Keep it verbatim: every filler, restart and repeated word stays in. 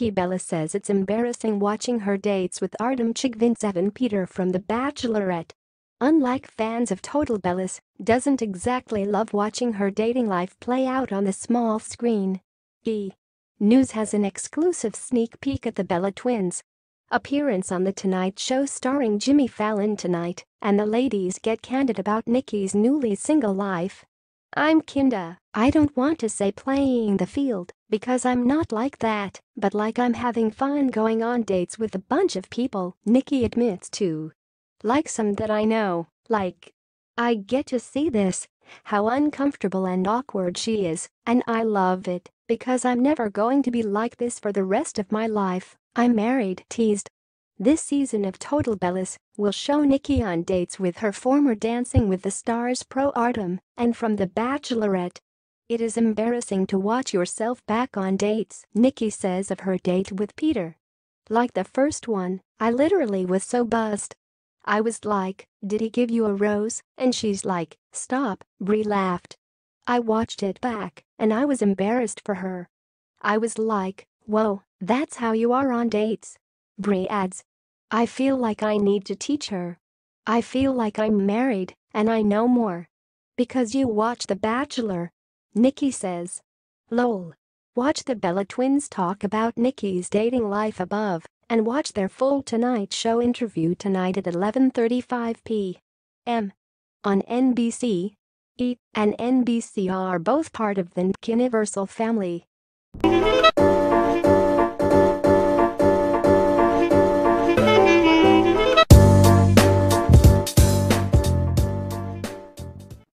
Nikki Bella says it's embarrassing watching her dates with Artem Chigvintsev and Peter from The Bachelorette. Unlike fans of Total Bellas, doesn't exactly love watching her dating life play out on the small screen. E. News has an exclusive sneak peek at the Bella Twins' appearance on the Tonight Show starring Jimmy Fallon tonight, and the ladies get candid about Nikki's newly single life. "I'm kinda, I don't want to say playing the field, because I'm not like that, but like I'm having fun going on dates with a bunch of people," Nikki admits to. "Like some that I know, like, I get to see this, how uncomfortable and awkward she is, and I love it, because I'm never going to be like this for the rest of my life, I'm married," teased. This season of Total Bellas will show Nikki on dates with her former Dancing with the Stars pro Artem and from The Bachelorette. "It is embarrassing to watch yourself back on dates," Nikki says of her date with Peter. "Like the first one, I literally was so buzzed. I was like, 'Did he give you a rose?' And she's like, 'Stop,'" Brie laughed. "I watched it back, and I was embarrassed for her. I was like, 'Whoa, that's how you are on dates.'" Brie adds, "I feel like I need to teach her. I feel like I'm married, and I know more. Because you watch The Bachelor," Nikki says. Lol. Watch the Bella Twins talk about Nikki's dating life above, and watch their full Tonight Show interview tonight at eleven thirty-five p m on N B C. E and N B C are both part of the NBCUniversal family.